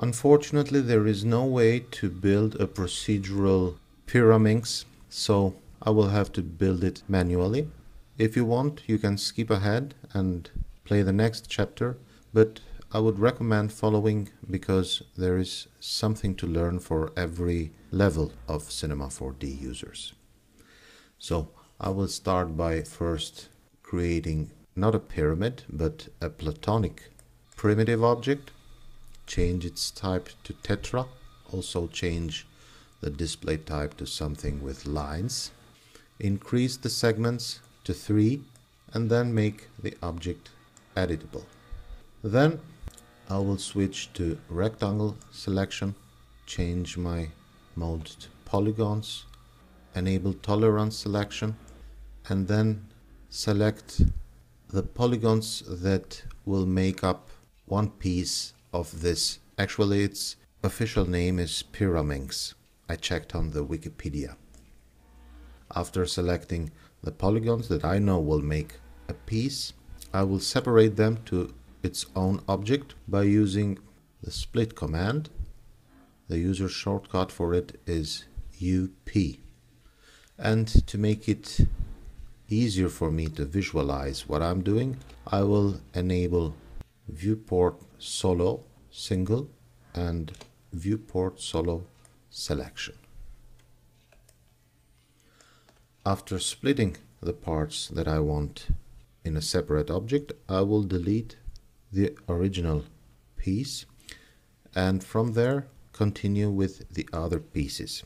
Unfortunately, there is no way to build a procedural Pyraminx, so I will have to build it manually. If you want, you can skip ahead and play the next chapter, but I would recommend following because there is something to learn for every level of Cinema 4D users. So I will start by first creating not a pyramid, but a Platonic primitive object, change its type to Tetra, also change the display type to something with lines, increase the segments to 3, and then make the object editable. Then I will switch to rectangle selection, change my mode to polygons, enable tolerance selection, and then select the polygons that will make up one piece of this. Actually, its official name is Pyraminx. I checked on the Wikipedia. After selecting the polygons that I know will make a piece, I will separate them to its own object by using the split command. The user shortcut for it is UP. And to make it easier for me to visualize what I'm doing, I will enable viewport solo single and viewport solo selection. After splitting the parts that I want in a separate object, I will delete the original piece and from there continue with the other pieces.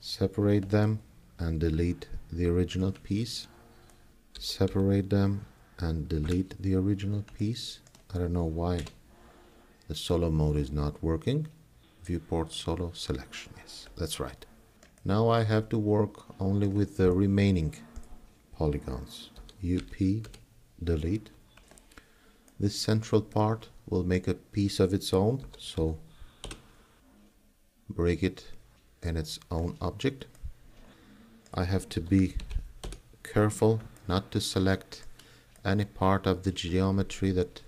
Separate them and delete the original piece. Separate them and delete the original piece. I don't know why the solo mode is not working. Viewport solo selection, yes, that's right. Now I have to work only with the remaining polygons. UP, delete. This central part will make a piece of its own, so break it in its own object. I have to be careful not to select any part of the geometry that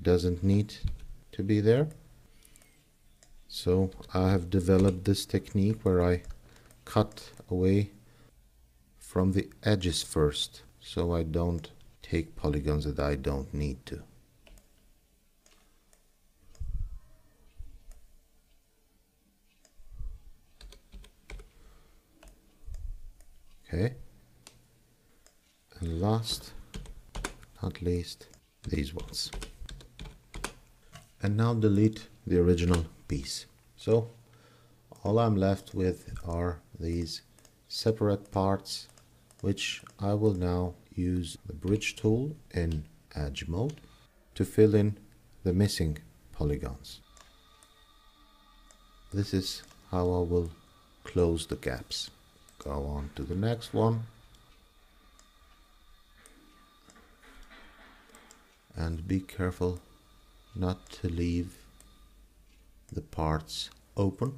doesn't need to be there. So I have developed this technique where I cut away from the edges first, so I don't take polygons that I don't need to. Okay, and last but not least, these ones. And now delete the original piece. So all I'm left with are these separate parts, which I will now use the bridge tool in edge mode to fill in the missing polygons. This is how I will close the gaps. Go on to the next one and be careful not to leave the parts open.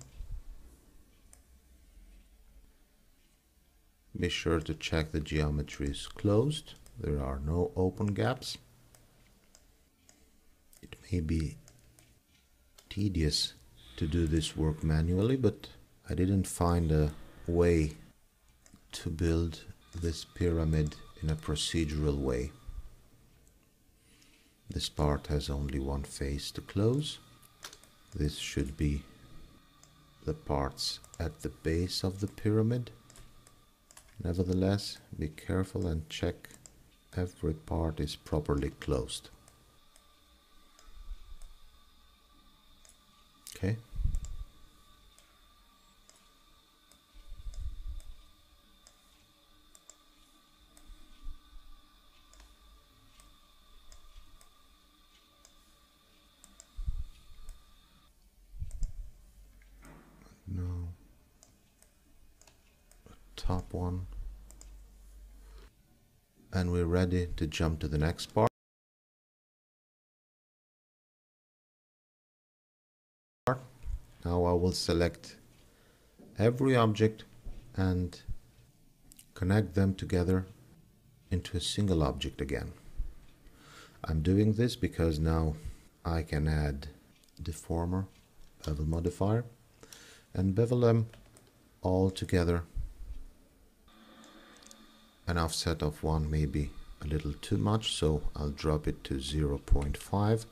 Be sure to check the geometry is closed. There are no open gaps. It may be tedious to do this work manually, but I didn't find a way to build this pyramid in a procedural way. This part has only one face to close. This should be the parts at the base of the pyramid. Nevertheless, be careful and check every part is properly closed. Okay. Top one, and we're ready to jump to the next part. Now I will select every object and connect them together into a single object again. I'm doing this because now I can add deformer, bevel modifier, and bevel them all together. An offset of 1 may be a little too much, so I'll drop it to 0.5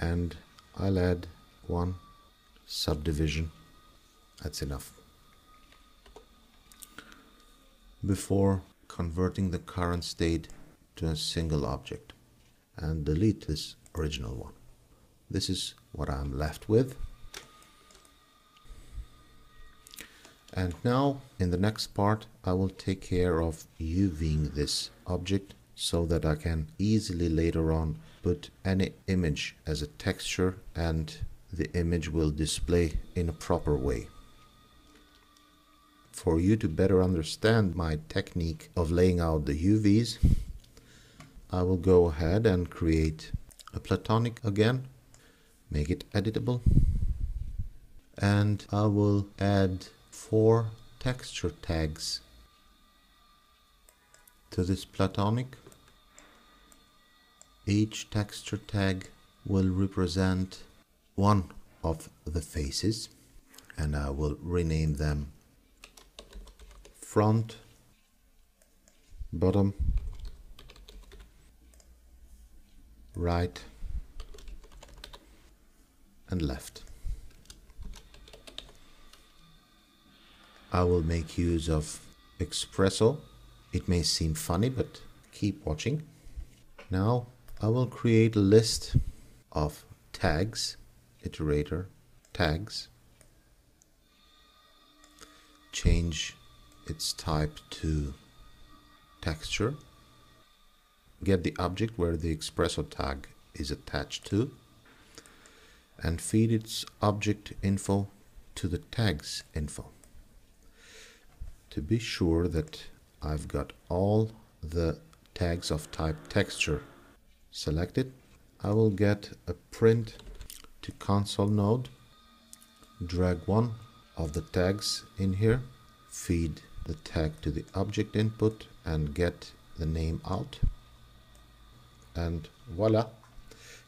and I'll add 1 subdivision. That's enough. Before converting the current state to a single object, and delete this original one. This is what I'm left with. And now, in the next part, I will take care of UVing this object so that I can easily later on put any image as a texture and the image will display in a proper way. For you to better understand my technique of laying out the UVs, I will go ahead and create a Platonic again, make it editable, and I will add 4 texture tags to this Platonic. Each texture tag will represent one of the faces, and I will rename them front, bottom, right, and left. I will make use of Xpresso. It may seem funny, but keep watching. Now I will create a list of tags, iterator tags, change its type to texture, get the object where the Xpresso tag is attached to, and feed its object info to the tags info. To be sure that I've got all the tags of type texture selected, I will get a print to console node, drag one of the tags in here, feed the tag to the object input and get the name out. And voila!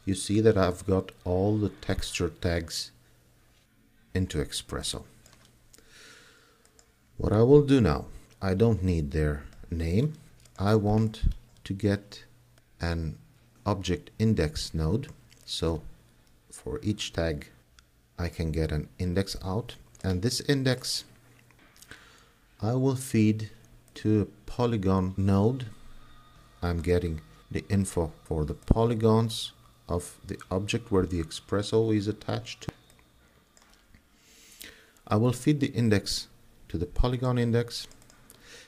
You see that I've got all the texture tags into Xpresso. What I will do now, I don't need their name. I want to get an object index node, so for each tag I can get an index out, and this index I will feed to a polygon node. I'm getting the info for the polygons of the object where the Xpresso is attached to. I will feed the index to the polygon index,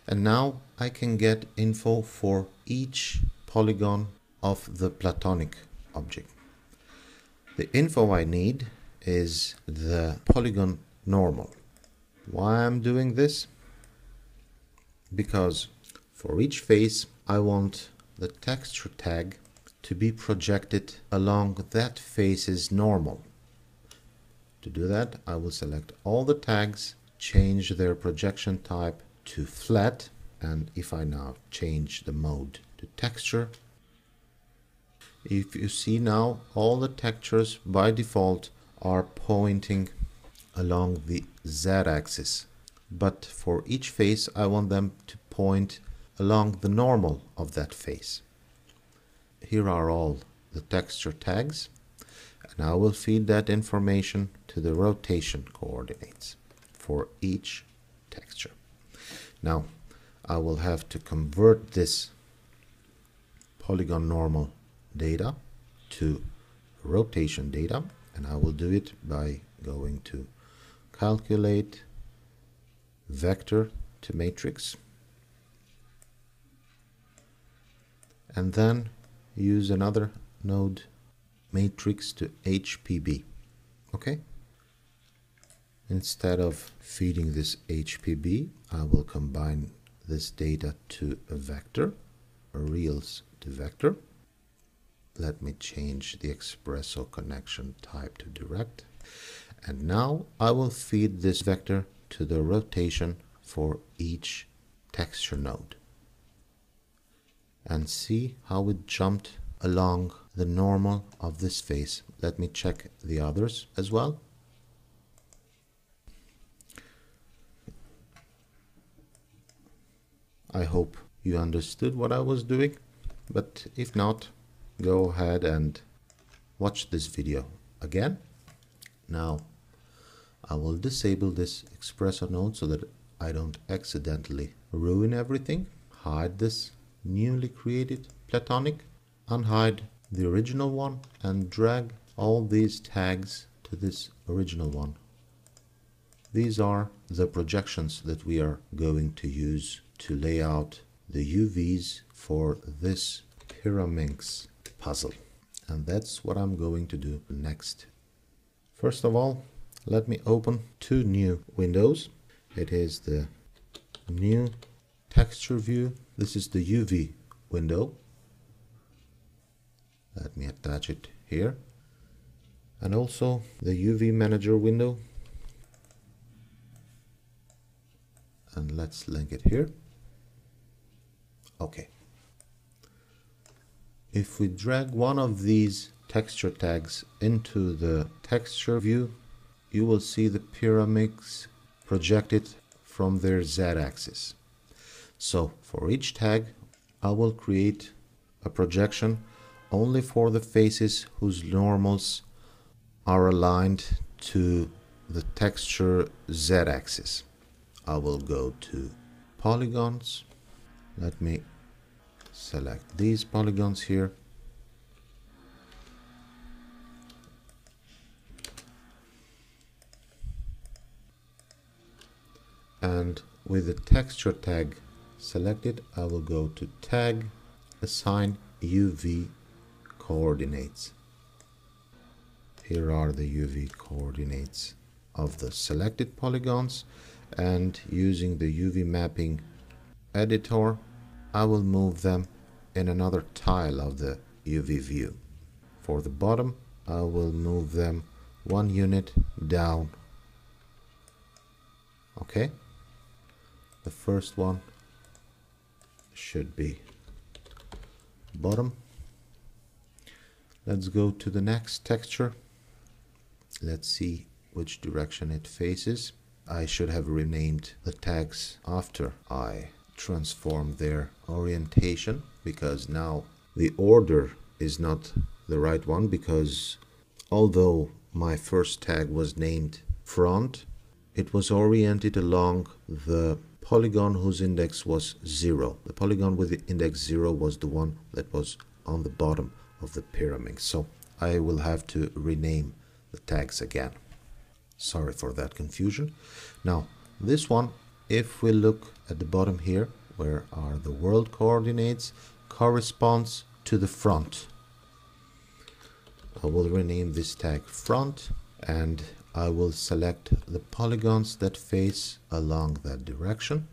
and now I can get info for each polygon of the Platonic object. The info I need is the polygon normal. Why I'm doing this? Because for each face I want the texture tag to be projected along that face's normal. To do that, I will select all the tags, change their projection type to flat, and if I now change the mode to texture, if you see now all the textures by default are pointing along the z-axis, but for each face I want them to point along the normal of that face. Here are all the texture tags, and I will feed that information to the rotation coordinates for each texture. Now I will have to convert this polygon normal data to rotation data, and I will do it by going to calculate, vector to matrix, and then use another node, matrix to HPB. Okay? Instead of feeding this HPB, I will combine this data to a vector, reals to vector. Let me change the Xpresso connection type to direct. And now I will feed this vector to the rotation for each texture node. And see how it jumped along the normal of this face. Let me check the others as well. I hope you understood what I was doing, but if not, go ahead and watch this video again. Now I will disable this Xpresso node so that I don't accidentally ruin everything. Hide this newly created Platonic, unhide the original one, and drag all these tags to this original one. These are the projections that we are going to use to lay out the UVs for this Pyraminx puzzle. And that's what I'm going to do next. First of all, let me open two new windows. It is the new texture view. This is the UV window. Let me attach it here. And also the UV manager window. And let's link it here. Okay. If we drag one of these texture tags into the texture view, you will see the Pyraminx projected from their z-axis. So for each tag, I will create a projection only for the faces whose normals are aligned to the texture z-axis. I will go to polygons. Let me select these polygons here. And with the texture tag selected, I will go to Tag, Assign UV Coordinates. Here are the UV coordinates of the selected polygons, and using the UV mapping editor, I will move them in another tile of the UV view. For the bottom, I will move them one unit down. Okay. The first one should be bottom. Let's go to the next texture. Let's see which direction it faces. I should have renamed the tags after I transformed their orientation, because now the order is not the right one, because although my first tag was named front, it was oriented along the polygon whose index was 0. The polygon with the index 0 was the one that was on the bottom of the Pyraminx. So I will have to rename the tags again. Sorry for that confusion. Now this one, if we look at the bottom here, where are the world coordinates, corresponds to the front. I will rename this tag front, and I will select the polygons that face along that direction.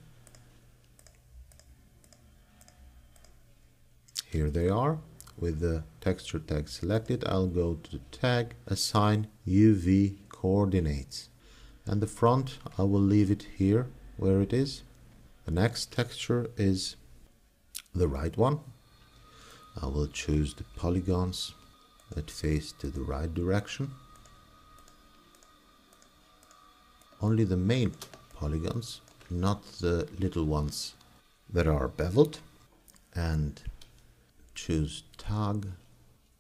Here they are. With the texture tag selected, I'll go to Tag, Assign UV Coordinates. And the front, I will leave it here where it is. The next texture is the right one. I will choose the polygons that face to the right direction. Only the main polygons, not the little ones that are beveled. And choose Tag,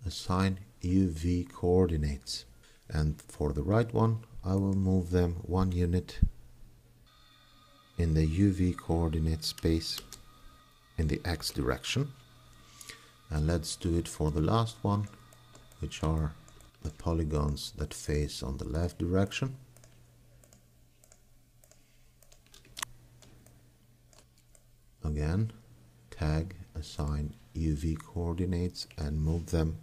Assign UV Coordinates. And for the right one, I will move them one unit in the UV coordinate space in the X direction. And let's do it for the last one, which are the polygons that face on the left direction. Again, Tag, Assign UV coordinates, and move them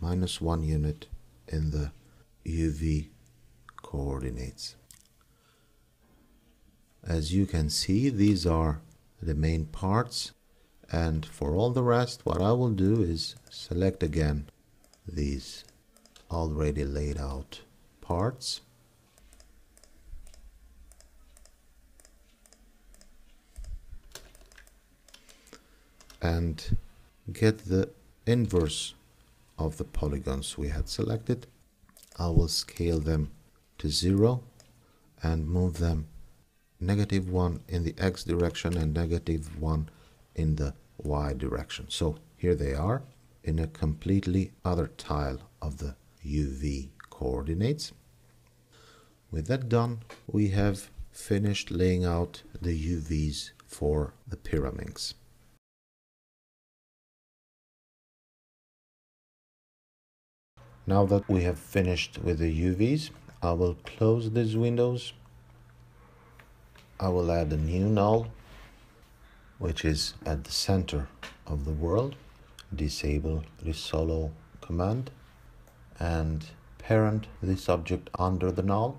minus one unit in the UV coordinates. As you can see, these are the main parts, and for all the rest, what I will do is select again these already laid out parts. And get the inverse of the polygons we had selected. I will scale them to 0 and move them -1 in the X direction and -1 in the Y direction. So here they are in a completely other tile of the UV coordinates. With that done, we have finished laying out the UVs for the Pyraminx. Now that we have finished with the UVs, I will close these windows. I will add a new null, which is at the center of the world. Disable Risolo command and parent this object under the null.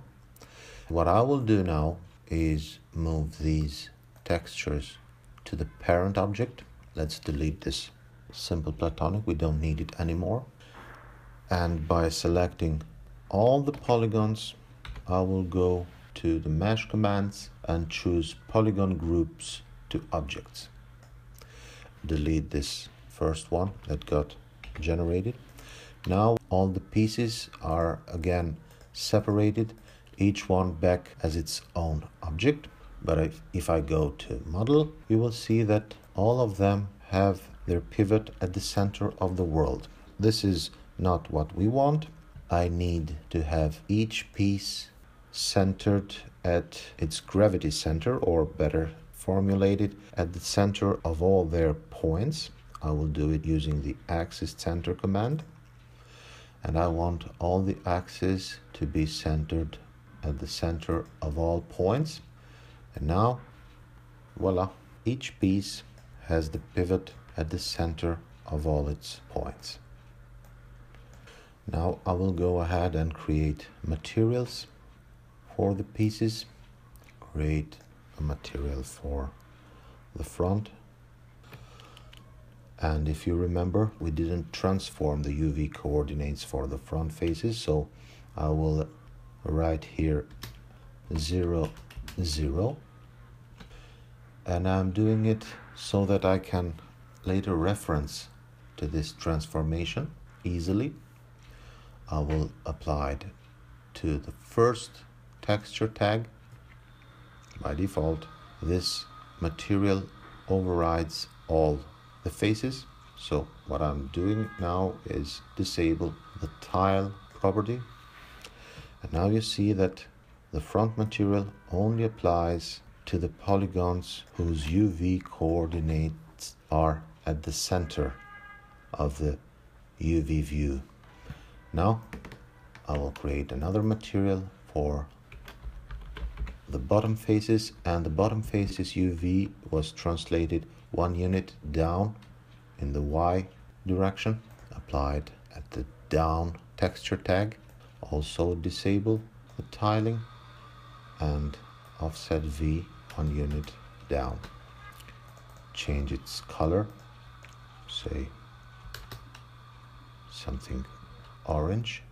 What I will do now is move these textures to the parent object. Let's delete this simple Platonic, we don't need it anymore. And by selecting all the polygons, I will go to the mesh commands and choose polygon groups to objects. Delete this first one that got generated. Now all the pieces are again separated, each one back as its own object. But if I go to model, you will see that all of them have their pivot at the center of the world. This is not what we want. I need to have each piece centered at its gravity center, or better formulated at the center of all their points. I will do it using the axis center command, and I want all the axes to be centered at the center of all points. And now, voila, each piece has the pivot at the center of all its points. Now I will go ahead and create materials for the pieces. Create a material for the front. And if you remember, we didn't transform the UV coordinates for the front faces, so I will write here 0, 0. And I'm doing it so that I can later reference to this transformation easily. I will apply it to the first texture tag. By default, this material overrides all the faces. So what I'm doing now is disable the tile property, and now you see that the front material only applies to the polygons whose UV coordinates are at the center of the UV view. Now I will create another material for the bottom faces, and the bottom faces UV was translated 1 unit down in the Y direction, applied at the down texture tag. Also disable the tiling and offset V 1 unit down. Change its color, say something orange.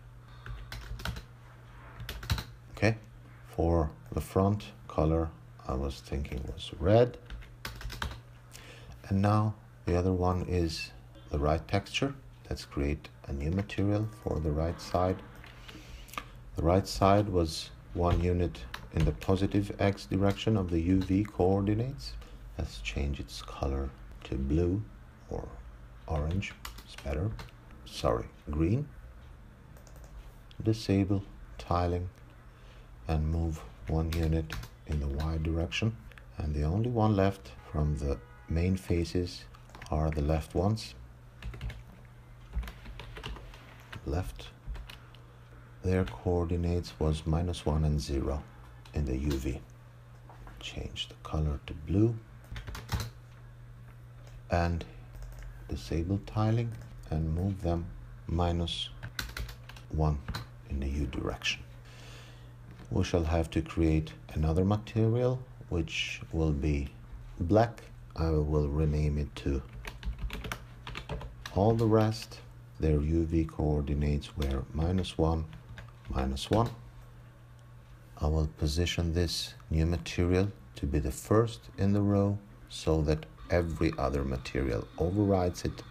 Okay, for the front color I was thinking was red. And now the other one is the right texture. Let's create a new material for the right side. The right side was 1 unit in the positive X direction of the UV coordinates. Let's change its color to blue, or orange, it's better. Sorry, green. Disable tiling and move 1 unit in the Y direction. And the only one left from the main faces are the left ones. Left, their coordinates was -1 and 0 in the UV. Change the color to blue and disable tiling and move them -1 in the U direction. We shall have to create another material which will be black. I will rename it to all the rest. Their UV coordinates were -1, -1. I will position this new material to be the first in the row so that every other material overrides it.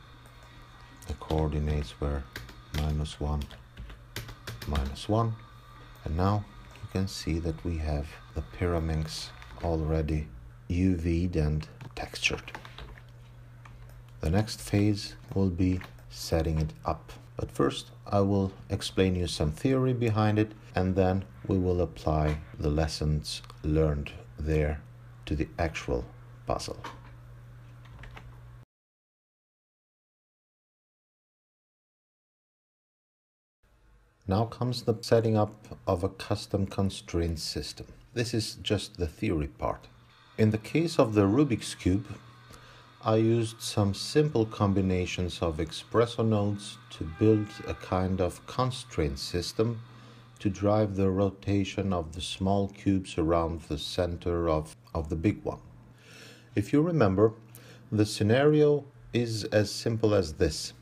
the coordinates were -1, -1. And now you can see that we have the Pyraminx already UV'd and textured. The next phase will be setting it up. But first I will explain you some theory behind it, and then we will apply the lessons learned there to the actual puzzle. Now comes the setting up of a custom constraint system. This is just the theory part. In the case of the Rubik's Cube, I used some simple combinations of Xpresso nodes to build a kind of constraint system to drive the rotation of the small cubes around the center of the big one. If you remember, the scenario is as simple as this.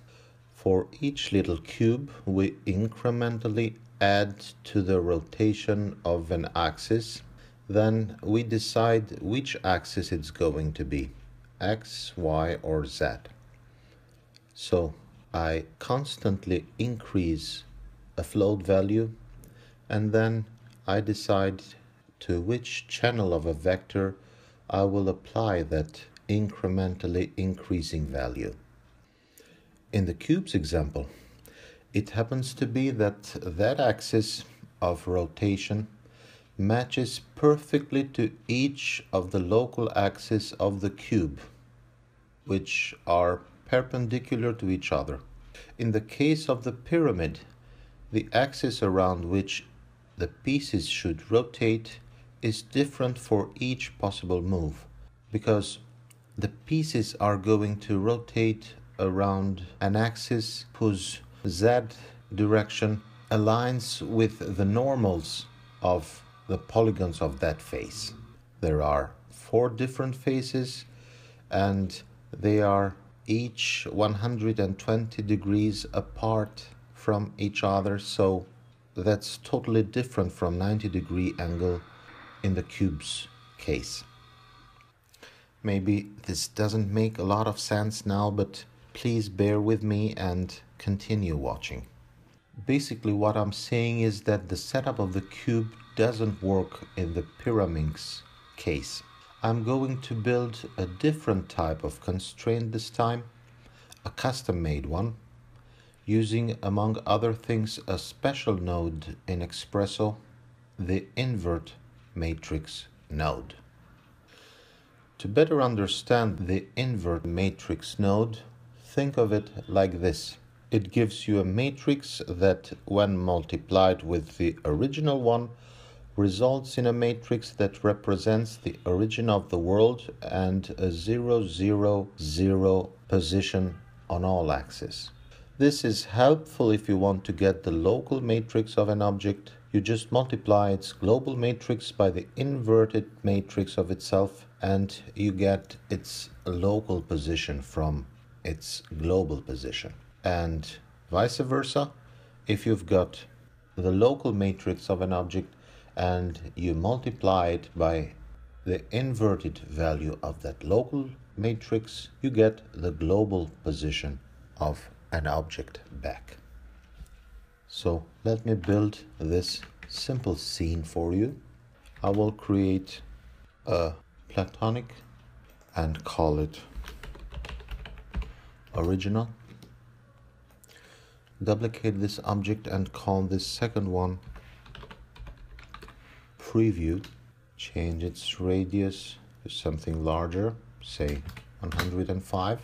For each little cube, we incrementally add to the rotation of an axis, then we decide which axis it's going to be. X, Y, or Z. So I constantly increase a float value, and then I decide to which channel of a vector I will apply that incrementally increasing value. In the cube's example, it happens to be that axis of rotation matches perfectly to each of the local axes of the cube, which are perpendicular to each other. In the case of the pyramid, the axis around which the pieces should rotate is different for each possible move, because the pieces are going to rotate around an axis whose Z direction aligns with the normals of the polygons of that face. There are 4 different faces, and they are each 120 degrees apart from each other, so that's totally different from 90-degree angle in the cube's case. Maybe this doesn't make a lot of sense now, but please bear with me and continue watching. Basically what I'm saying is that the setup of the cube doesn't work in the Pyraminx case. I'm going to build a different type of constraint this time, a custom-made one, using among other things a special node in Xpresso, the invert matrix node. To better understand the invert matrix node, think of it like this. It gives you a matrix that, when multiplied with the original one, results in a matrix that represents the origin of the world and a 0, 0, 0 position on all axes. This is helpful if you want to get the local matrix of an object. You just multiply its global matrix by the inverted matrix of itself, and you get its local position from its global position. And vice versa, if you've got the local matrix of an object and you multiply it by the inverted value of that local matrix, you get the global position of an object back. So let me build this simple scene for you. I will create a Platonic and call it original. Duplicate this object and call this second one preview. Change its radius to something larger, say 105,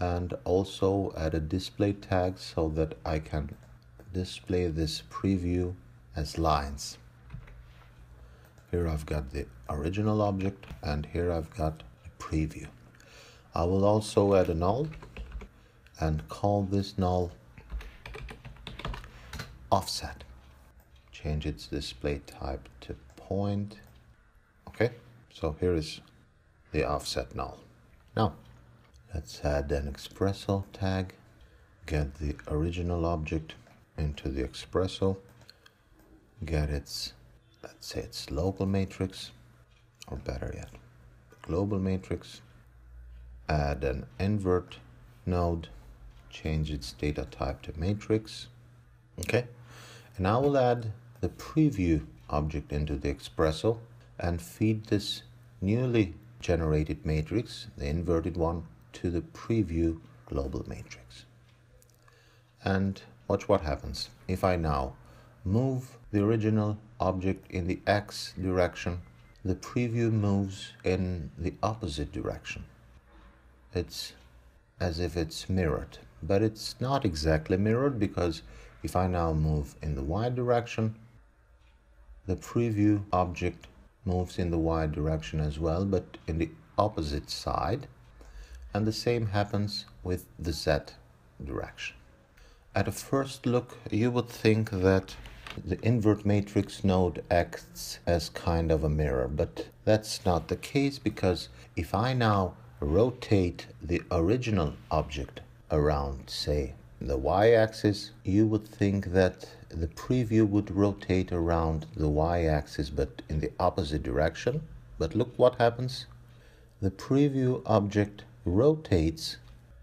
and also add a display tag so that I can display this preview as lines. Here I've got the original object, and here I've got a preview. I will also add a null and call this null offset. Change its display type to point. Okay, so here is the offset null. Now, let's add an Xpresso tag, get the original object into the Xpresso, get its, let's say, its local matrix, or better yet, global matrix, add an invert node change its data type to matrix. Okay, and I will add the preview object into the Xpresso and feed this newly generated matrix, the inverted one, to the preview global matrix. And watch what happens. If I now move the original object in the X direction, the preview moves in the opposite direction. It's as if it's mirrored, but it's not exactly mirrored, because if I now move in the Y direction, the preview object moves in the Y direction as well, but in the opposite side. And the same happens with the Z direction. At a first look, you would think that the invert matrix node acts as kind of a mirror, but that's not the case, because if I now rotate the original object around, say, the y-axis, you would think that the preview would rotate around the y-axis but in the opposite direction. But look what happens. The preview object rotates,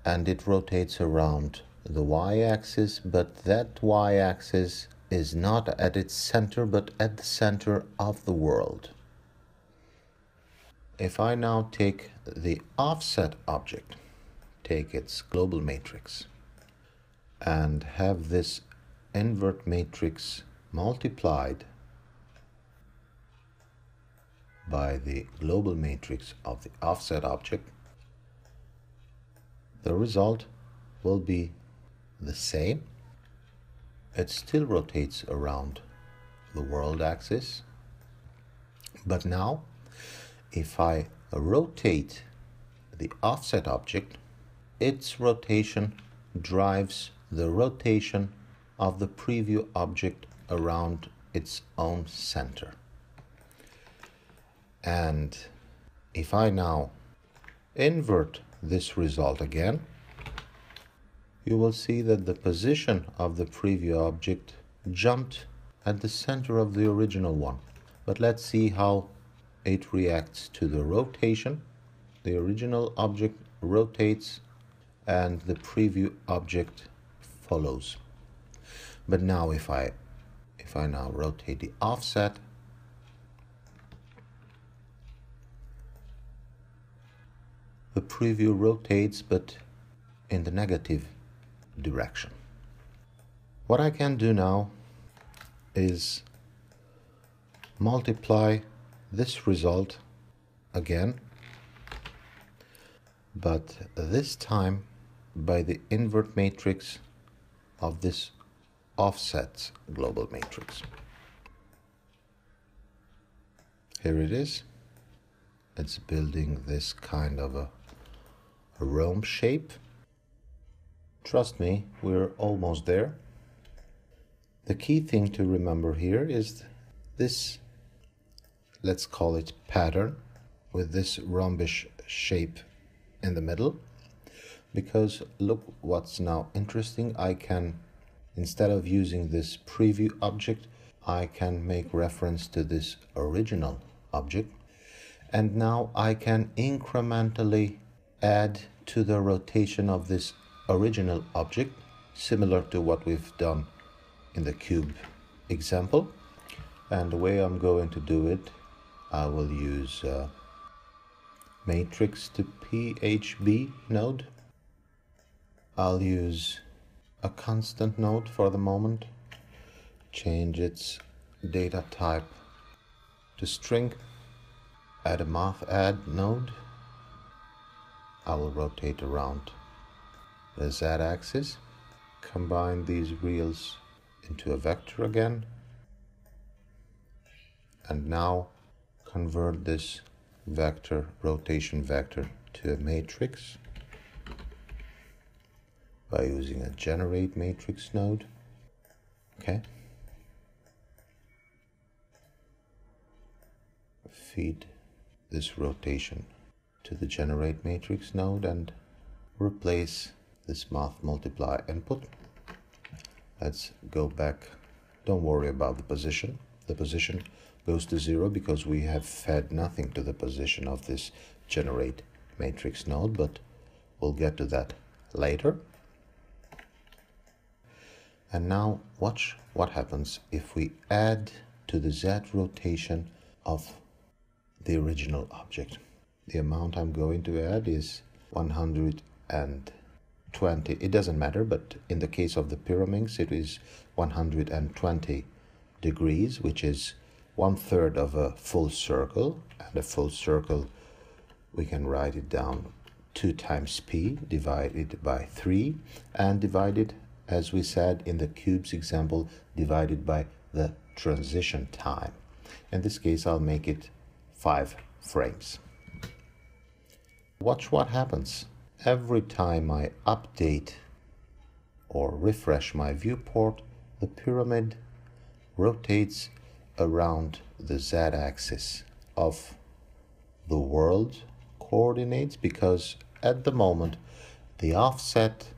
and it rotates around the y-axis, but that y-axis is not at its center, but at the center of the world. If I now take the offset object, take its global matrix, and have this invert matrix multiplied by the global matrix of the offset object, the result will be the same. It still rotates around the world axis, but now if I rotate the offset object, its rotation drives the rotation of the preview object around its own center. And if I now invert this result again, you will see that the position of the preview object jumped at the center of the original one. But let's see how it reacts to the rotation. The original object rotates and the preview object follows. But now if I now rotate the offset, the preview rotates but in the negative direction. What I can do now is multiply this result again, but this time by the invert matrix of this offset's global matrix. Here it is. It's building this kind of a rhomb shape. Trust me, we're almost there. The key thing to remember here is this, let's call it pattern, with this rhombish shape in the middle. Because look what's now interesting. I can, instead of using this preview object, I can make reference to this original object, and now I can incrementally add to the rotation of this original object, similar to what we've done in the cube example. And the way I'm going to do it, I will use matrix to PHB node. I'll use a constant node for the moment, change its data type to string, add a math add node. I will rotate around the Z axis, combine these reals into a vector again, and now convert this vector, rotation vector, to a matrix by using a generate matrix node. Okay. Feed this rotation to the generate matrix node and replace this math multiply input. Let's go back. Don't worry about the position. The position goes to 0 because we have fed nothing to the position of this generate matrix node, but we'll get to that later. And now watch what happens if we add to the Z rotation of the original object. The amount I'm going to add is 120. It doesn't matter, but in the case of the Pyraminx, it is 120 degrees, which is 1/3 of a full circle. And a full circle, we can write it down 2 times p divided by 3, and divided, as we said in the cubes example, divided by the transition time. In this case, I'll make it 5 frames. Watch what happens. Every time I update or refresh my viewport, the pyramid rotates around the z-axis of the world coordinates, because at the moment the offset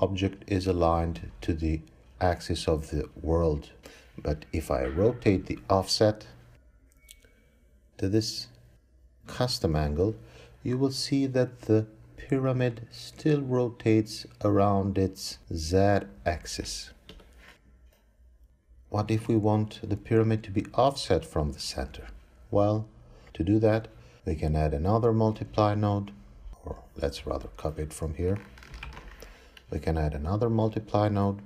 object is aligned to the axis of the world. But if I rotate the offset to this custom angle, you will see that the pyramid still rotates around its z-axis. What if we want the pyramid to be offset from the center? Well, to do that, we can add another multiply node, or let's rather copy it from here. We can add another multiply node.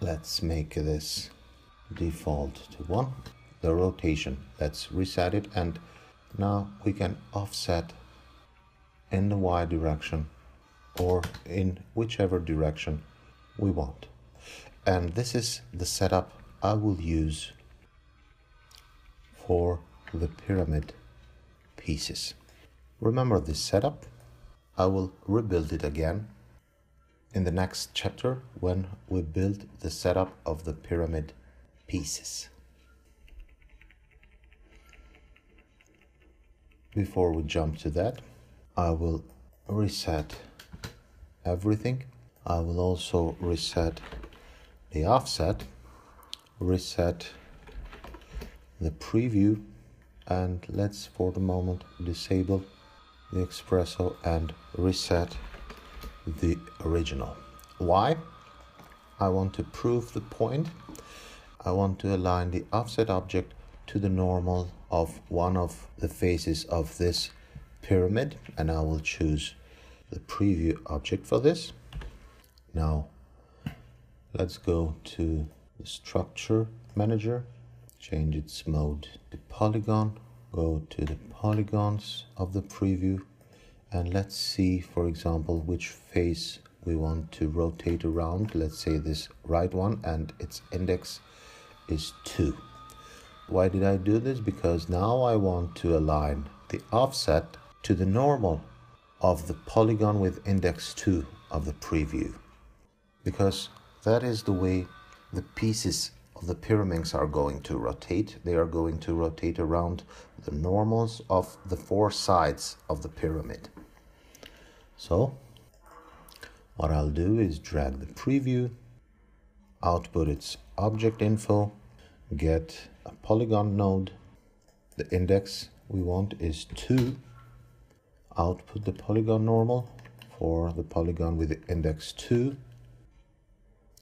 Let's make this default to 1. The rotation, let's reset it, and now we can offset in the y direction or in whichever direction we want. And this is the setup I will use for the pyramid pieces. Remember this setup. I will rebuild it again in the next chapter when we build the setup of the pyramid pieces. Before we jump to that, I will reset everything. I will also reset the offset, reset the preview, and let's for the moment disable the Xpresso and reset the original. Why? I want to prove the point. I want to align the offset object to the normal of one of the faces of this pyramid, and I will choose the preview object for this. Now let's go to the structure manager, change its mode to polygon, go to the polygons of the preview, and let's see, for example, which face we want to rotate around. Let's say this right one, and its index is 2. Why did I do this? Because now I want to align the offset to the normal of the polygon with index 2 of the preview. Because that is the way the pieces of the Pyraminx are going to rotate. They are going to rotate around the normals of the 4 sides of the pyramid. So what I'll do is drag the preview, output its object info, get a polygon node, the index we want is 2, output the polygon normal for the polygon with the index 2,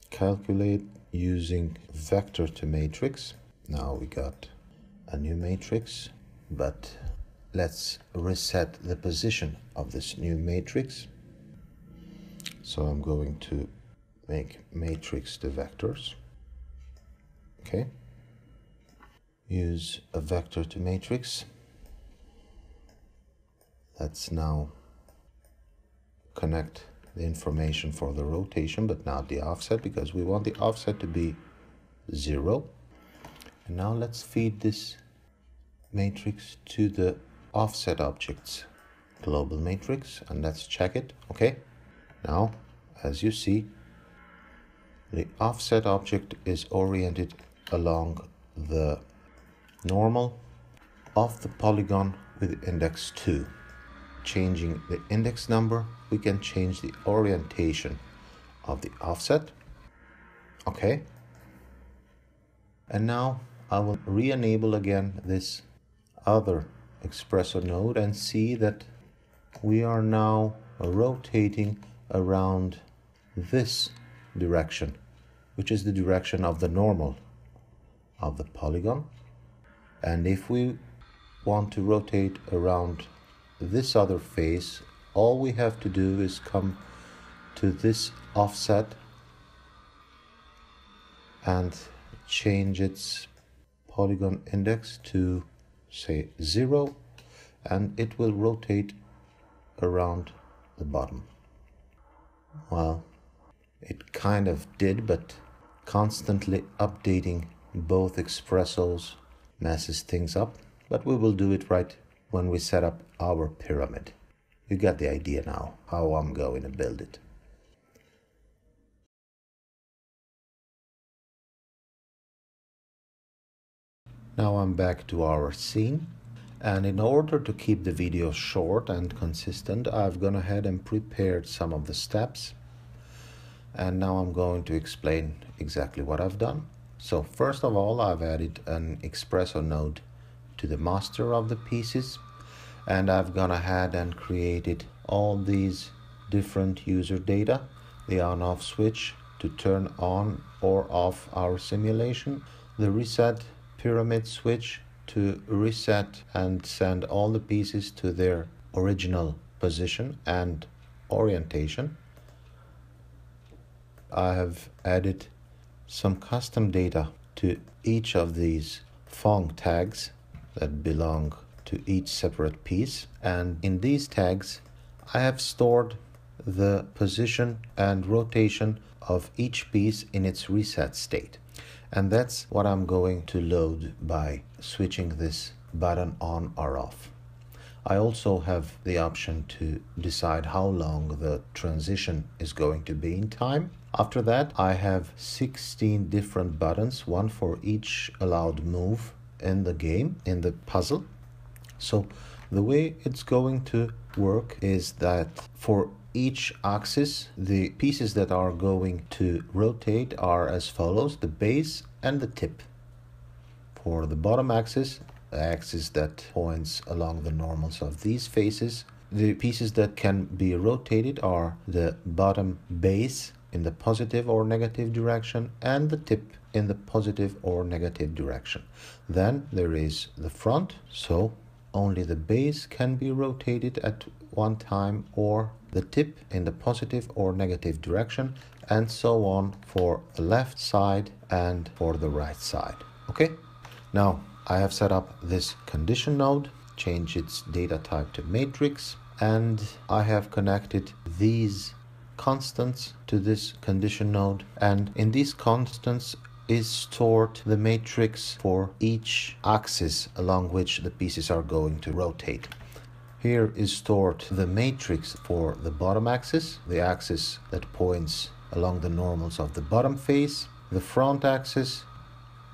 calculate using vector to matrix. Now we got a new matrix, but let's reset the position of this new matrix. So I'm going to make matrix to vectors. Okay. Use a vector to matrix. Let's now connect the information for the rotation, but not the offset, because we want the offset to be 0. And now let's feed this matrix to the offset objects global matrix, and let's check it. Okay, now as you see, the offset object is oriented along the normal of the polygon with index 2. Changing the index number, we can change the orientation of the offset. Okay, and now I will re-enable again this other Xpresso node and see that we are now rotating around this direction, which is the direction of the normal of the polygon. And if we want to rotate around this other face, all we have to do is come to this offset and change its polygon index to say 0, and it will rotate around the bottom. Well, it kind of did, but constantly updating both Xpressos messes things up, but we will do it right when we set up our pyramid. You got the idea now how I'm going to build it. Now I'm back to our scene, and in order to keep the video short and consistent, I've gone ahead and prepared some of the steps, and now I'm going to explain exactly what I've done. So first of all, I've added an Xpresso node to the master of the pieces, and I've gone ahead and created all these different user data, the on-off switch to turn on or off our simulation, the reset pyramid switch to reset and send all the pieces to their original position and orientation. I have added some custom data to each of these Fong tags that belong to each separate piece, and in these tags I have stored the position and rotation of each piece in its reset state, and that's what I'm going to load by switching this button on or off. I also have the option to decide how long the transition is going to be in time. After that, I have 16 different buttons, one for each allowed move in the game, in the puzzle. So the way it's going to work is that for each axis, the pieces that are going to rotate are as follows: the base and the tip. For the bottom axis, the axis that points along the normals of these faces, the pieces that can be rotated are the bottom base in the positive or negative direction and the tip in the positive or negative direction. Then there is the front, so only the base can be rotated at one time, or the tip in the positive or negative direction, and so on for the left side and for the right side. Okay, now I have set up this condition node, change its data type to matrix, and I have connected these constants to this condition node, and in these constants is stored the matrix for each axis along which the pieces are going to rotate. Here is stored the matrix for the bottom axis, the axis that points along the normals of the bottom face, the front axis,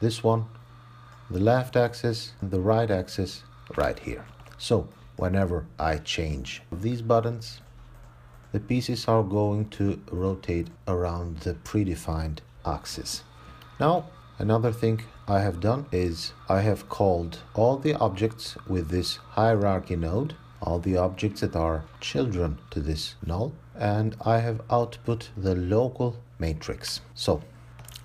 this one, the left axis, and the right axis right here. So whenever I change these buttons, the pieces are going to rotate around the predefined axis. Now, another thing I have done is I have called all the objects with this hierarchy node, all the objects that are children to this null, and I have output the local matrix. So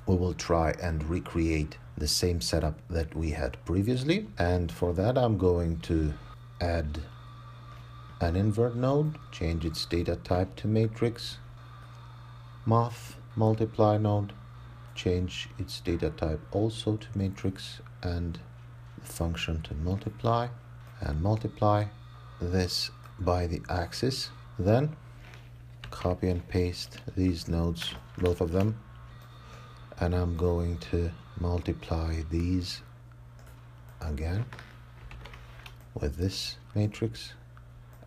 we will try and recreate the same setup that we had previously, and for that I'm going to add an invert node, change its data type to matrix, math multiply node, change its data type also to matrix, and the function to multiply, and multiply this by the axis. Then copy and paste these nodes, both of them, and I'm going to multiply these again with this matrix,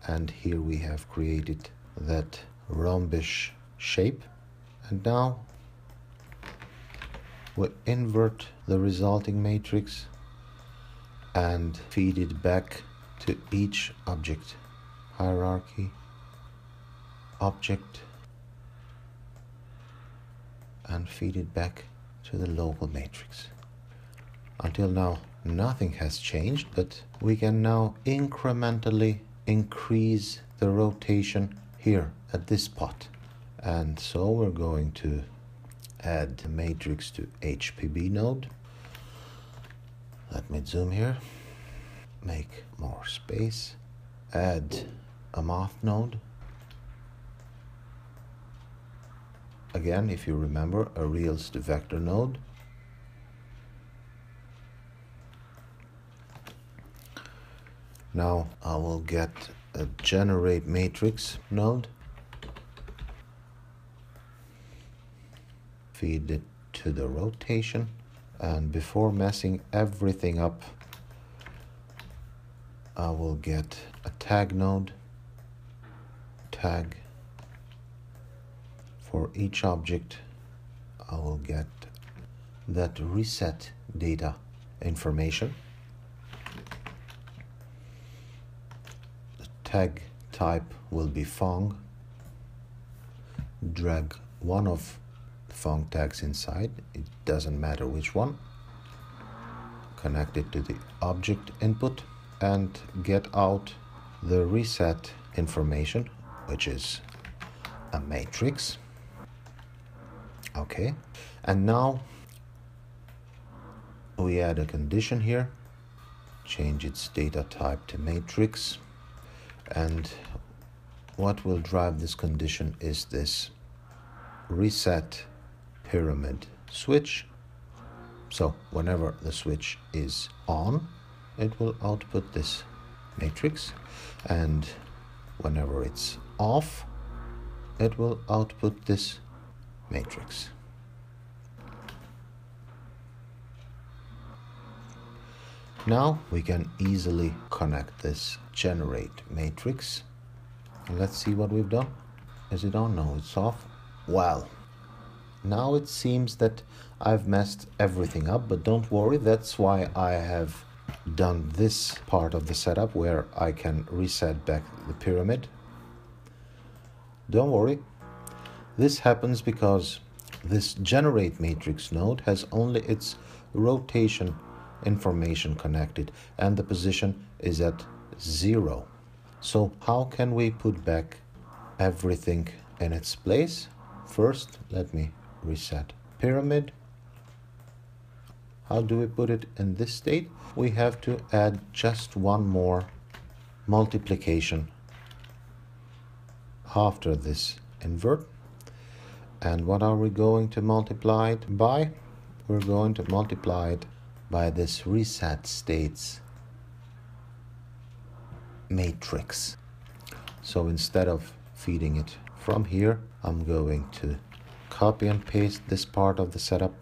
and here we have created that rhombish shape. And now we invert the resulting matrix and feed it back to each object. Hierarchy, object, and feed it back to the local matrix. Until now, nothing has changed, but we can now incrementally increase the rotation here at this spot. And so we're going to add the matrix to HPB node. Let me zoom here, make more space, add a math node. Again, if you remember, a reals to vector node. Now I will get a generate matrix node. Feed it to the rotation. And before messing everything up, I will get a tag node. Tag. For each object, I will get that reset data information. The tag type will be Fong. Drag one of Fong tags inside, it doesn't matter which one. Connect it to the object input and get out the reset information, which is a matrix. Okay, and now we add a condition here, change its data type to matrix, and what will drive this condition is this reset pyramid switch. So whenever the switch is on, it will output this matrix, and whenever it's off, it will output this matrix. Now we can easily connect this generate matrix. Let's see what we've done. Is it on? No, it's off. Well, now it seems that I've messed everything up, but don't worry, that's why I have done this part of the setup where I can reset back the pyramid. Don't worry, this happens because this generate matrix node has only its rotation information connected and the position is at 0. So how can we put back everything in its place? First, let me reset pyramid. How do we put it in this state? We have to add just one more multiplication after this invert. And what are we going to multiply it by? We're going to multiply it by this reset states matrix. So instead of feeding it from here, I'm going to copy and paste this part of the setup.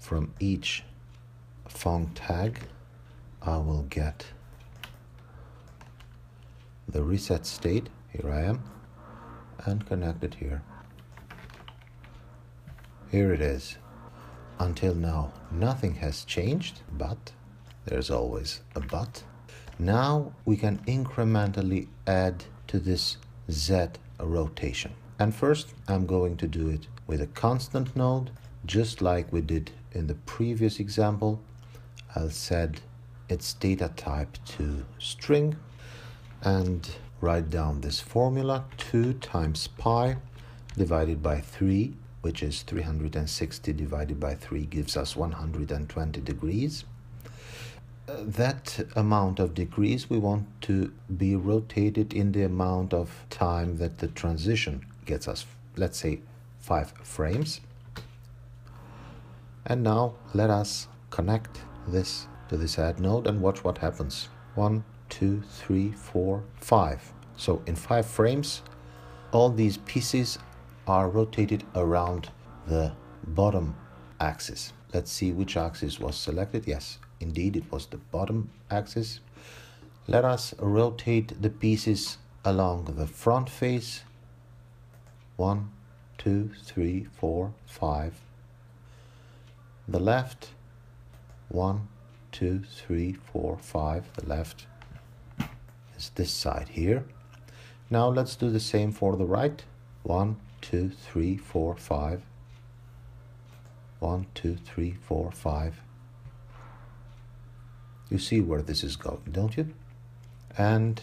From each Fong tag, I will get the reset state. Here I am, and connect it here. Here it is. Until now, nothing has changed, but there's always a but. Now we can incrementally add to this Z rotation. And first, I'm going to do it with a constant node, just like we did in the previous example. I'll set its data type to string and write down this formula, 2 times pi divided by 3, which is 360 divided by 3 gives us 120 degrees. That amount of degrees we want to be rotated in the amount of time that the transition gets us, let's say 5 frames. And now let us connect this to this add node and watch what happens. 1, 2, 3, 4, 5. So in 5 frames, all these pieces are rotated around the bottom axis. Let's see which axis was selected. Yes. Indeed, it was the bottom axis. Let us rotate the pieces along the front face. 1, 2, 3, 4, 5. The left. 1, 2, 3, 4, 5. The left is this side here. Now let's do the same for the right. 1, 2, 3, 4, 5. 1, 2, 3, 4, 5. You see where this is going, don't you? And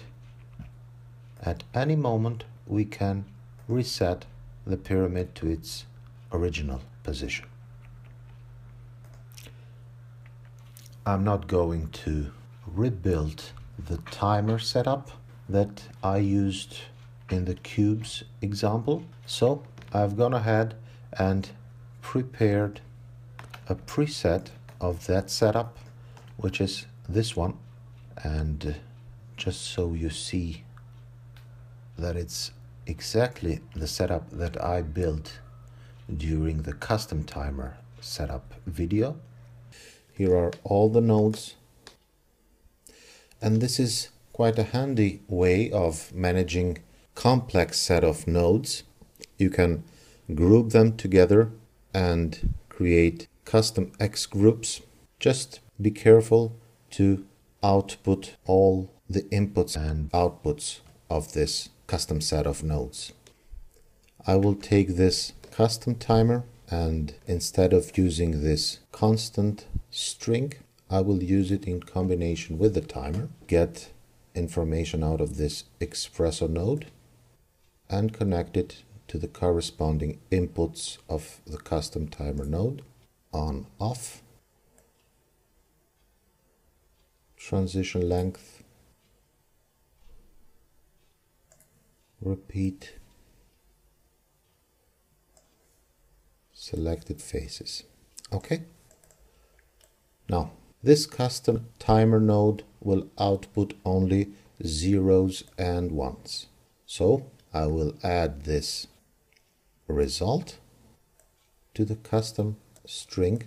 At any moment we can reset the pyramid to its original position. I'm not going to rebuild the timer setup that I used in the cubes example, so I've gone ahead and prepared a preset of that setup, which is this one, and just so you see that it's exactly the setup that I built during the custom timer setup video. Here are all the nodes, and this is quite a handy way of managing complex set of nodes. You can group them together and create custom X groups. Just be careful to output all the inputs and outputs of this custom set of nodes. I will take this custom timer, and instead of using this constant string, I will use it in combination with the timer, get information out of this Xpresso node, and connect it to the corresponding inputs of the custom timer node. On, off, transition length, repeat, selected faces. Okay. Now, this custom timer node will output only zeros and ones. So I will add this result to the custom string,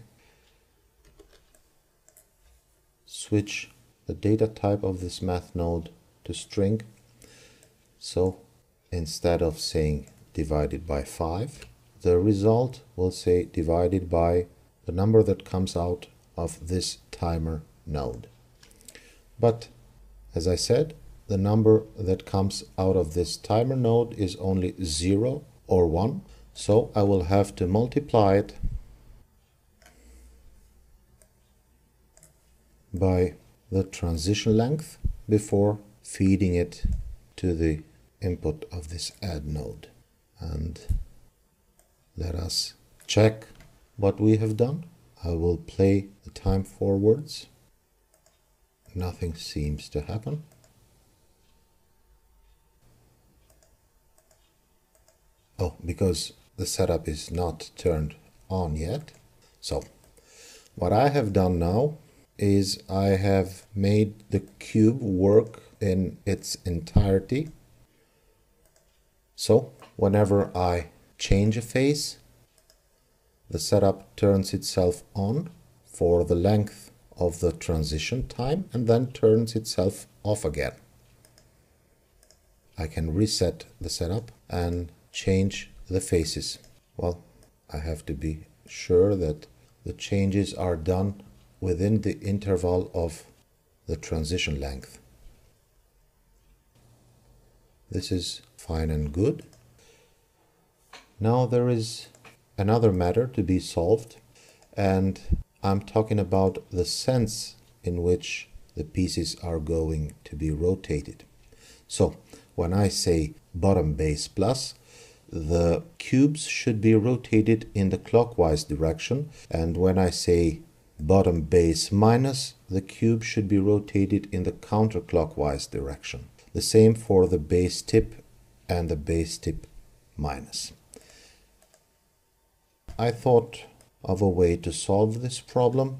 switch the data type of this math node to string. So instead of saying divided by 5, the result will say divided by the number that comes out of this timer node. But as I said, the number that comes out of this timer node is only 0 or 1, so I will have to multiply it by the transition length before feeding it to the input of this add node. And let us check what we have done. I will play the time forwards. Nothing seems to happen. Oh, because the setup is not turned on yet. So what I have done now is I have made the cube work in its entirety. So whenever I change a face, the setup turns itself on for the length of the transition time and then turns itself off again. I can reset the setup and change the faces. Well, I have to be sure that the changes are done within the interval of the transition length. This is fine and good. Now there is another matter to be solved, and I'm talking about the sense in which the pieces are going to be rotated. So when I say bottom base plus, the cubes should be rotated in the clockwise direction, and when I say bottom base minus, the cube should be rotated in the counterclockwise direction. The same for the base tip and the base tip minus. I thought of a way to solve this problem.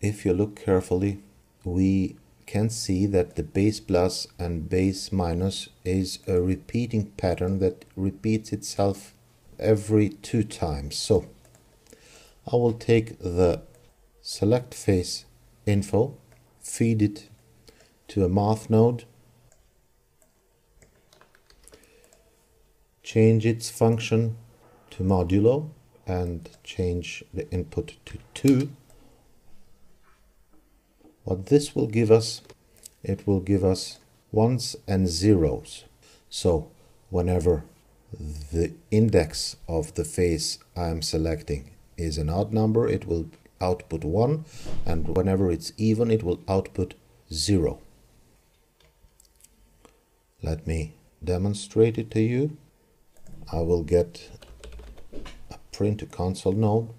If you look carefully, we can see that the base plus and base minus is a repeating pattern that repeats itself every 2 times. So I will take the select face info, feed it to a math node, change its function to modulo, and change the input to 2. What this will give us, it will give us ones and zeros. So whenever the index of the face I am selecting is an odd number, it will output 1, and whenever it's even, it will output 0. Let me demonstrate it to you. I will get a print to console node.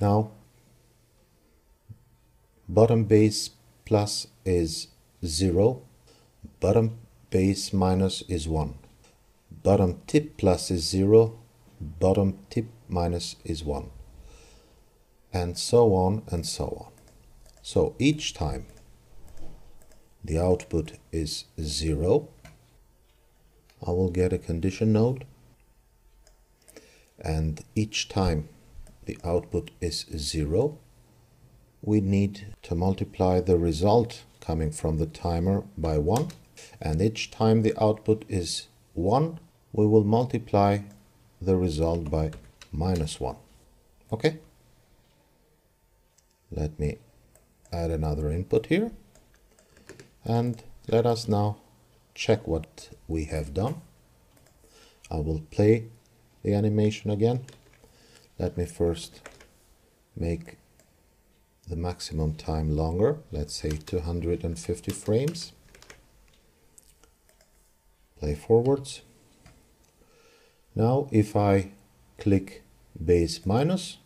Now, bottom base plus is 0, bottom base minus is 1, bottom tip plus is 0, bottom tip minus is 1, and so on and so on. So each time the output is 0, I will get a condition node, and each time the output is 0, we need to multiply the result coming from the timer by 1, and each time the output is 1, we will multiply the result by -1. Okay, let me add another input here, and let us now check what we have done. I will play the animation again. Let me first make the maximum time longer, let's say 250 frames. Play forwards. Now if I click base minus,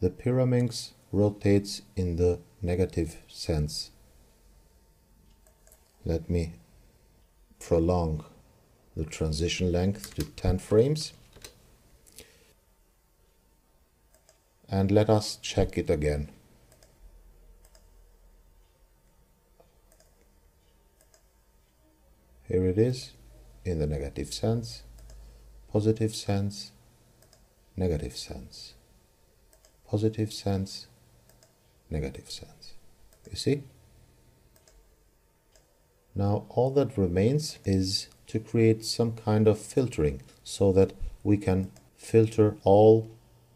the Pyraminx rotates in the negative sense. Let me prolong the transition length to 10 frames. And let us check it again. Here it is, in the negative sense, positive sense, negative sense, positive sense, negative sense. You see? Now all that remains is to create some kind of filtering so that we can filter all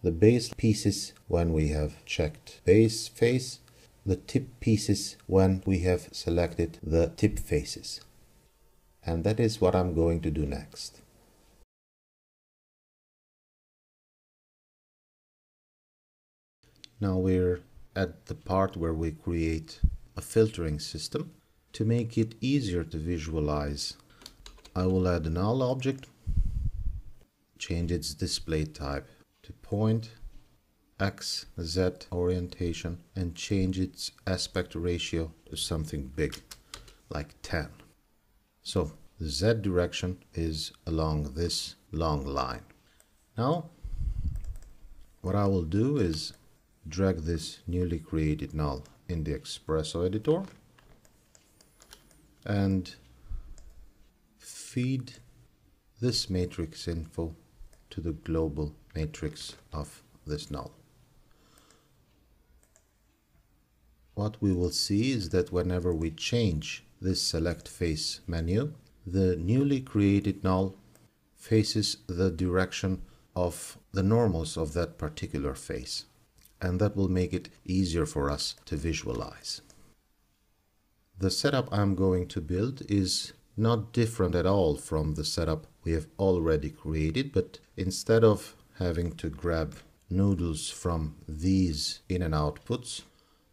the base pieces when we have checked base face, the tip pieces when we have selected the tip faces. And that is what I'm going to do next. Now we're at the part where we create a filtering system. To make it easier to visualize, I will add a null object, change its display type to point X, Z orientation, and change its aspect ratio to something big, like 10. So the Z direction is along this long line. Now, what I will do is drag this newly created null in the Xpresso editor and feed this matrix info to the global matrix of this null. What we will see is that whenever we change this select face menu, the newly created null faces the direction of the normals of that particular face, and that will make it easier for us to visualize. The setup I'm going to build is not different at all from the setup we have already created, but instead of having to grab noodles from these in and outputs,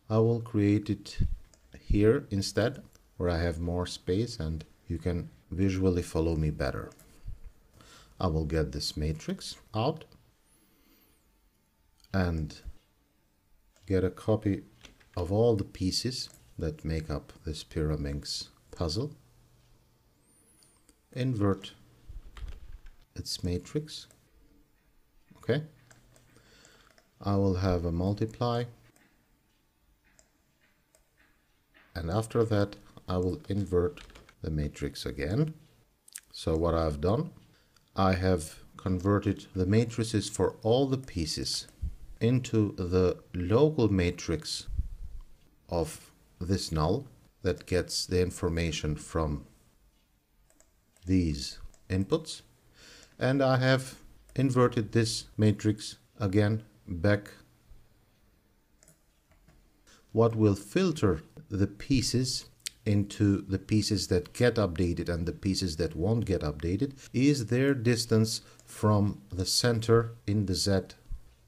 I will create it here instead, where I have more space and you can visually follow me better. I will get this matrix out and get a copy of all the pieces that make up this Pyraminx puzzle, invert its matrix. Okay, I will have a multiply, and after that I will invert the matrix again. So what I've done, I have converted the matrices for all the pieces into the local matrix of this null that gets the information from these inputs, and I have inverted this matrix again back. What will filter the pieces into the pieces that get updated and the pieces that won't get updated is their distance from the center in the Z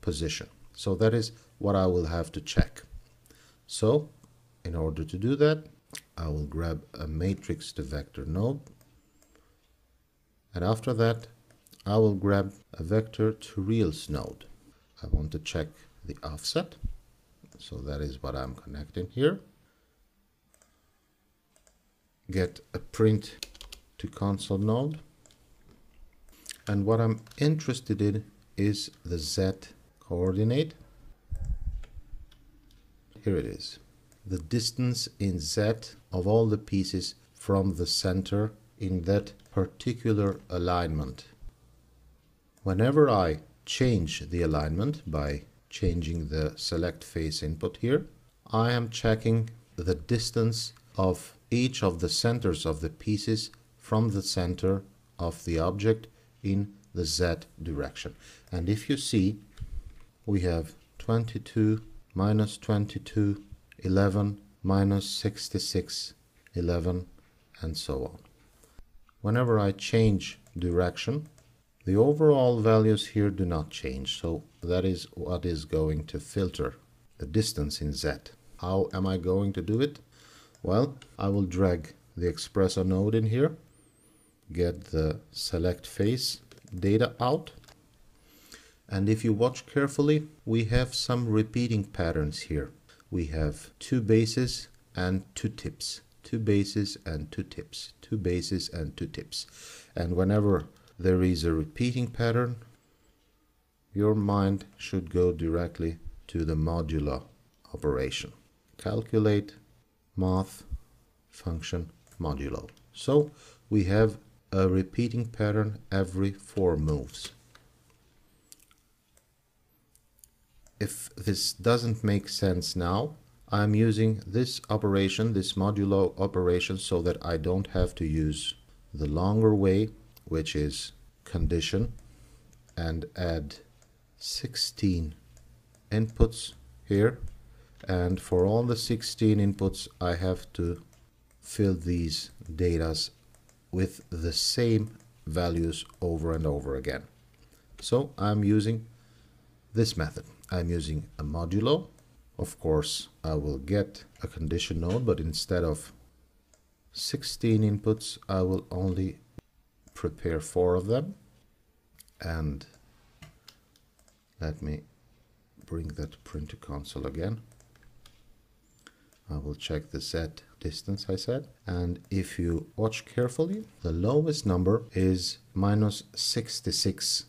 position. So that is what I will have to check. So in order to do that, I will grab a matrix to vector node. And after that, I will grab a vector to reals node. I want to check the offset. So that is what I'm connecting here. Get a print to console node. And what I'm interested in is the Z coordinate. Here it is. The distance in Z of all the pieces from the center in that particular alignment. Whenever I change the alignment by changing the select face input here, I am checking the distance of each of the centers of the pieces from the center of the object in the Z direction. And if you see, we have 22, minus 22, 11, minus 66, 11, and so on. Whenever I change direction, the overall values here do not change. So that is what is going to filter the distance in Z. How am I going to do it? Well, I will drag the Xpresso node in here, get the select face data out. And if you watch carefully, we have some repeating patterns here. We have two bases and two tips. Two bases and two tips, two bases and two tips. And whenever there is a repeating pattern, your mind should go directly to the modulo operation. Calculate math function modulo. So we have a repeating pattern every 4 moves. If this doesn't make sense now, I'm using this operation, this modulo operation, so that I don't have to use the longer way, which is condition, and add 16 inputs here. And for all the 16 inputs, I have to fill these datas with the same values over and over again. So I'm using this method. I'm using a modulo. Of course, I will get a condition node, but instead of 16 inputs, I will only prepare 4 of them. And let me bring that print to console again. I will check the Z distance, I said. And if you watch carefully, the lowest number is minus 66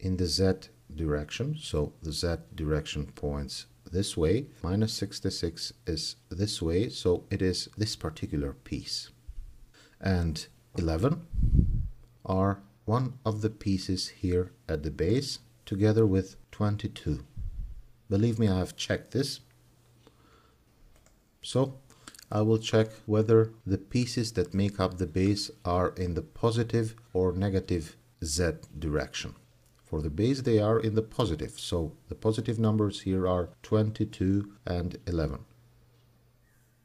in the Z direction. So the Z direction points this way. Minus 66 is this way. So it is this particular piece. And 11 are one of the pieces here at the base, together with 22. Believe me, I have checked this. So I will check whether the pieces that make up the base are in the positive or negative Z direction. For the base, they are in the positive. So the positive numbers here are 22 and 11.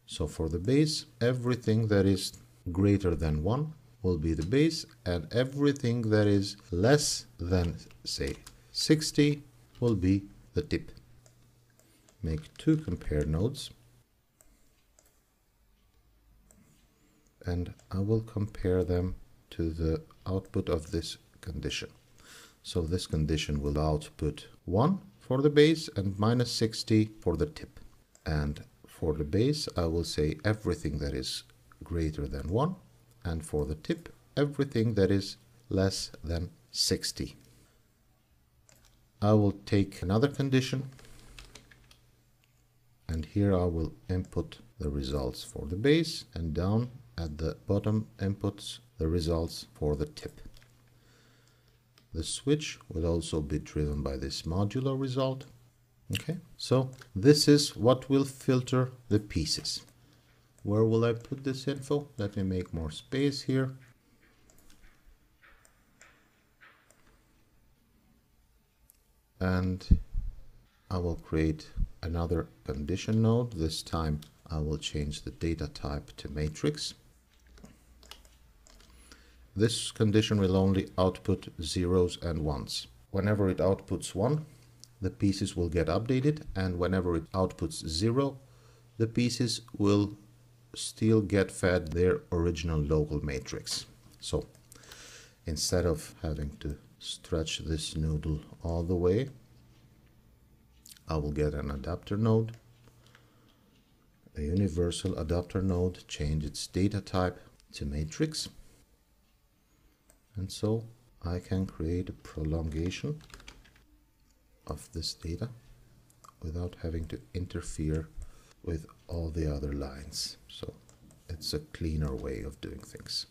So for the base, everything that is greater than 1 will be the base, and everything that is less than, say, 60 will be the tip. Make 2 compare nodes. And I will compare them to the output of this condition. So this condition will output 1 for the base and minus 60 for the tip. And for the base, I will say everything that is greater than 1. And for the tip, everything that is less than 60. I will take another condition. And here I will input the results for the base, and down at the bottom inputs the results for the tip. The switch will also be driven by this modular result. Okay, so this is what will filter the pieces. Where will I put this info? Let me make more space here. And I will create another condition node. This time I will change the data type to matrix. This condition will only output zeros and ones. Whenever it outputs 1, the pieces will get updated, and whenever it outputs 0, the pieces will still get fed their original local matrix. So instead of having to stretch this noodle all the way, I will get an adapter node, a universal adapter node, change its data type to matrix, and so I can create a prolongation of this data without having to interfere with all the other lines. So it's a cleaner way of doing things.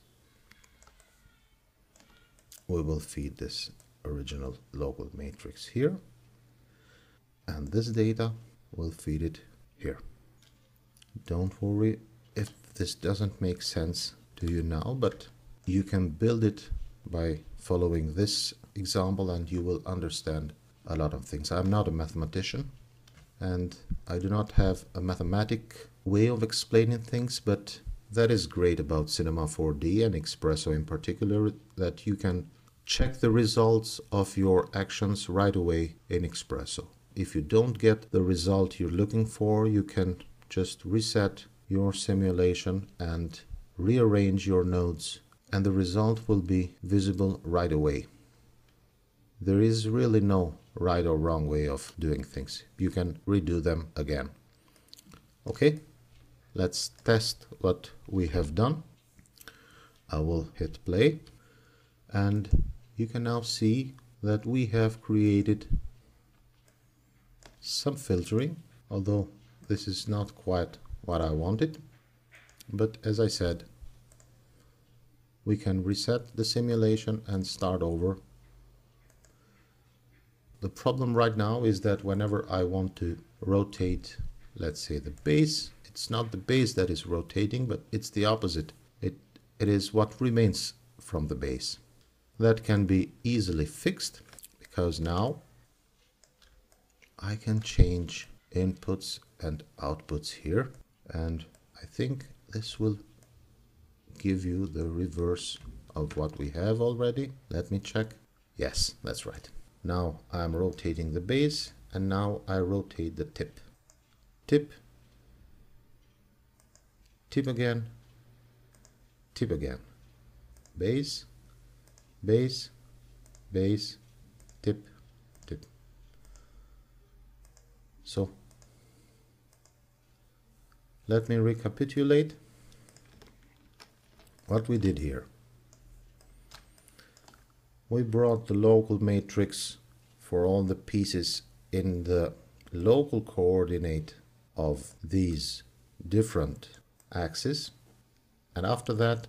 We will feed this original local matrix here, and this data will feed it here. Don't worry if this doesn't make sense to you now, but you can build it by following this example and you will understand a lot of things. I'm not a mathematician and I do not have a mathematic way of explaining things, but that is great about Cinema 4D and Xpresso in particular, that you can check the results of your actions right away in Xpresso. If you don't get the result you're looking for, you can just reset your simulation and rearrange your nodes, and the result will be visible right away. There is really no right or wrong way of doing things. You can redo them again. Okay, let's test what we have done. I will hit play, and you can now see that we have created some filtering, although this is not quite what I wanted. But as I said, we can reset the simulation and start over. The problem right now is that whenever I want to rotate, let's say, the base, it's not the base that is rotating, but it's the opposite. It is what remains from the base. That can be easily fixed because now I can change inputs and outputs here, and I think this will give you the reverse of what we have already. Let me check. Yes, that's right. Now I'm rotating the base, and now I rotate the tip. Tip. Tip again. Tip again. Base. Base. Base. Tip. Tip. So let me recapitulate what we did here. We brought the local matrix for all the pieces in the local coordinate of these different axes, and after that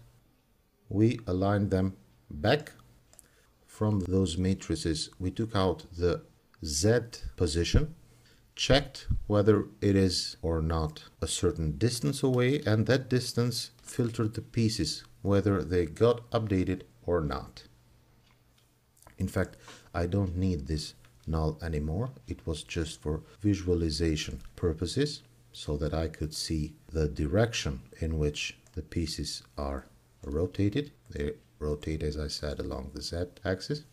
we aligned them back. From those matrices we took out the Z position, checked whether it is or not a certain distance away, and that distance filtered the pieces whether they got updated or not. In fact, I don't need this null anymore. It was just for visualization purposes, so that I could see the direction in which the pieces are rotated. They rotate, as I said, along the z-axis.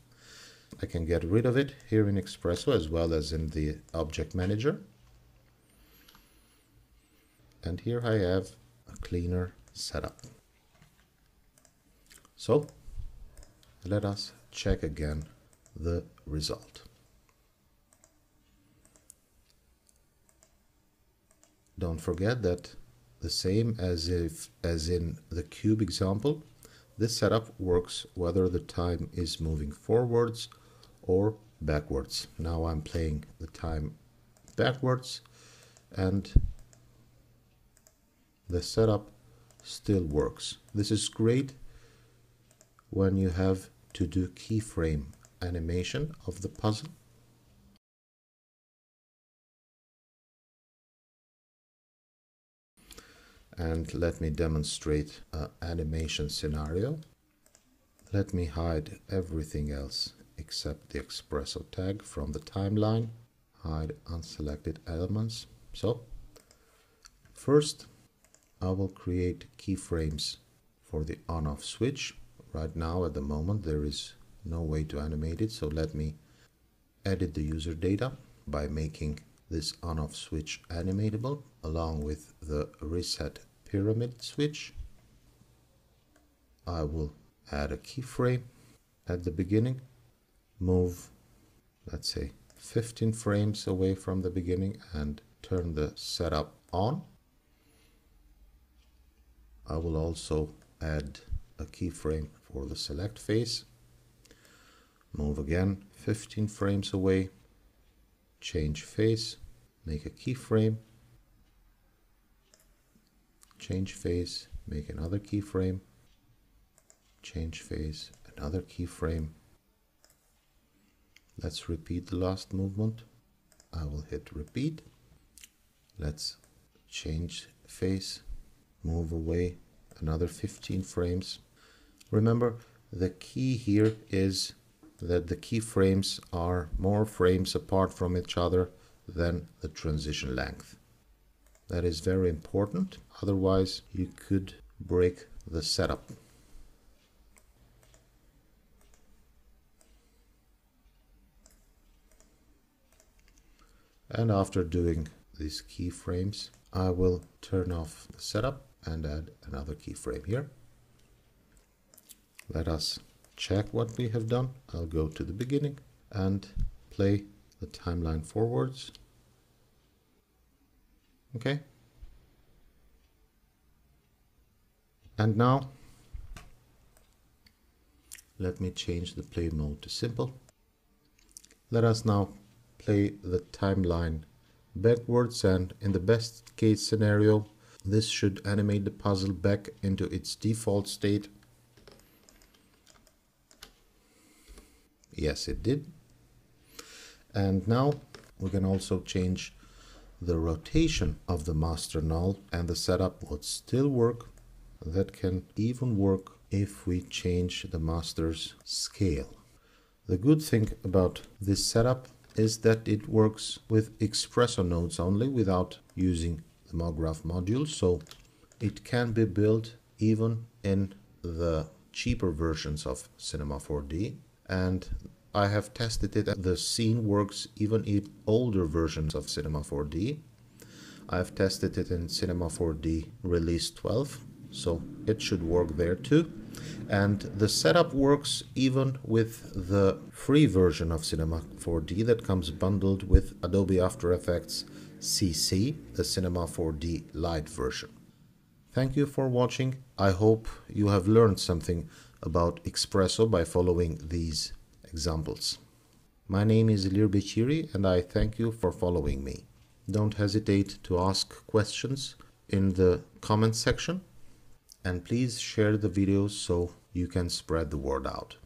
I can get rid of it here in Xpresso as well as in the object manager. And here I have a cleaner setup. So let us check again the result. Don't forget that the same as in the cube example, this setup works whether the time is moving forwards or backwards. Now I'm playing the time backwards, and the setup still works. This is great when you have to do keyframe animation of the puzzle. And let me demonstrate an animation scenario. Let me hide everything else except the Xpresso tag from the timeline. Hide unselected elements. So first I will create keyframes for the on-off switch. Right now, at the moment, there is no way to animate it, so let me edit the user data by making this on-off switch animatable along with the reset pyramid switch. I will add a keyframe at the beginning, move, let's say 15 frames away from the beginning and turn the setup on. I will also add a keyframe for the select face, move again 15 frames away, change face, make a keyframe, change face, make another keyframe, change face, another keyframe. Let's repeat the last movement. I will hit repeat. Let's change face, move away another 15 frames. Remember, the key here is that the keyframes are more frames apart from each other than the transition length. That is very important, otherwise you could break the setup. And after doing these keyframes, I will turn off the setup and add another keyframe here. Let us check what we have done. I'll go to the beginning and play the timeline forwards. Okay. And now let me change the play mode to simple. Let us now play the timeline backwards, and in the best case scenario, this should animate the puzzle back into its default state. Yes, it did. And now we can also change the rotation of the master null, and the setup would still work. That can even work if we change the master's scale. The good thing about this setup is that it works with Xpresso nodes only without using the MoGraph module, so it can be built even in the cheaper versions of Cinema 4D. And I have tested it and the scene works even in older versions of Cinema 4D. I have tested it in Cinema 4D release 12, so it should work there too. And the setup works even with the free version of Cinema 4D that comes bundled with Adobe After Effects CC, the Cinema 4D Lite version. Thank you for watching. I hope you have learned something about Xpresso by following these examples. My name is Ilir Beqiri and I thank you for following me. Don't hesitate to ask questions in the comment section. And please share the videos so you can spread the word out.